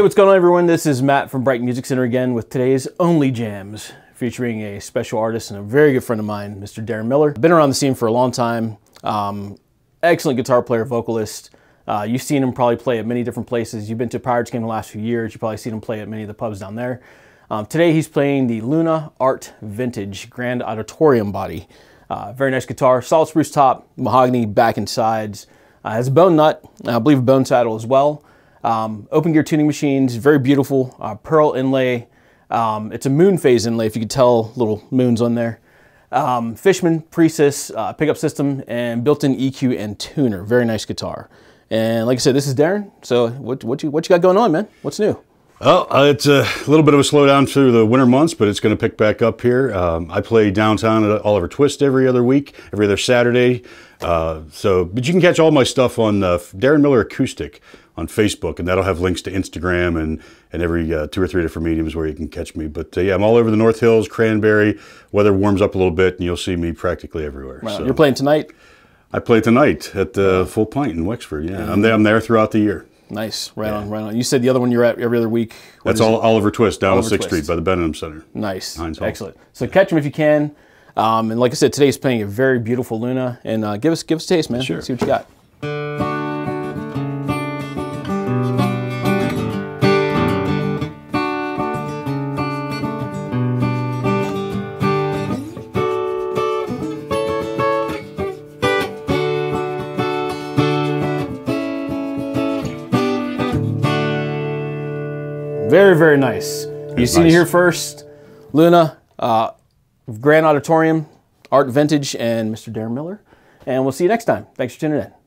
Hey, what's going on, everyone? This is Matt from Brighton Music Center again with today's Only Jams, featuring a special artist and a very good friend of mine, Mr. Darren Miller. Been around the scene for a long time. Excellent guitar player, vocalist. You've seen him probably play at many different places. You've been to Pirates Game the last few years. You've probably seen him play at many of the pubs down there. Today he's playing the Luna Art Vintage Grand Auditorium body. Very nice guitar, solid spruce top, mahogany back and sides. Has a bone nut, I believe a bone saddle as well. Open gear tuning machines, very beautiful, pearl inlay. It's a moon phase inlay, if you could tell, little moons on there. Fishman PreSys pickup system and built-in EQ and tuner. Very nice guitar. And like I said, this is Darren. So what you got going on, man? What's new? Well, it's a little bit of a slowdown through the winter months, but it's going to pick back up here. I play downtown at Oliver Twist every other Saturday. But you can catch all my stuff on Darren Miller Acoustic on Facebook, and that'll have links to Instagram and every two or three different mediums where you can catch me. But yeah, I'm all over the North Hills, Cranberry. Weather warms up a little bit, and you'll see me practically everywhere. Wow. So. You're playing tonight? I play tonight at the Full Pint in Wexford. Yeah, mm-hmm. I'm there throughout the year. Nice, right on. You said the other one you're at every other week. That's all Oliver Twist down on 6th Street by the Benham Center. Nice, Hines-Hall. Excellent. So catch him if you can. And like I said, today's playing a very beautiful Luna. And give us a taste, man. Sure. See what you got. Very, very nice. You seen it here first. Luna, Grand Auditorium, Art Vintage, and Mr. Darren Miller. And we'll see you next time. Thanks for tuning in.